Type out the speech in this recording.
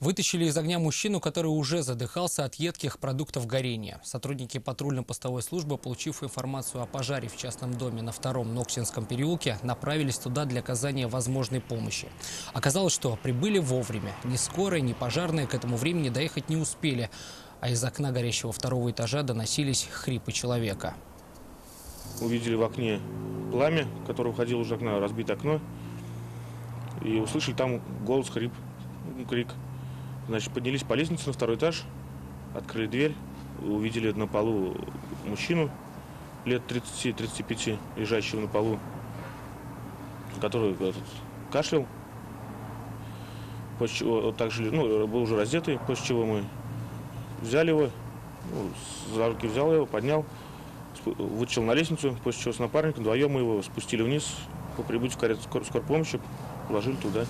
Вытащили из огня мужчину, который уже задыхался от едких продуктов горения. Сотрудники патрульно-постовой службы, получив информацию о пожаре в частном доме на 2-м Ноксинском переулке, направились туда для оказания возможной помощи. Оказалось, что прибыли вовремя. Ни скорая, ни пожарные к этому времени доехать не успели, а из окна горящего 2-го этажа доносились хрипы человека. Увидели в окне пламя, которое уходило уже из окна, разбито окно, и услышали там голос, хрип, крик. Значит, поднялись по лестнице на 2-й этаж, открыли дверь, увидели на полу мужчину лет 30-35, лежащего на полу, который кашлял, после чего также, был уже раздетый, после чего мы взяли его, за руки взял его, поднял, вытащил на лестницу, после чего с напарником вдвоем мы его спустили вниз, по прибытию в карету скорой помощи, положили туда.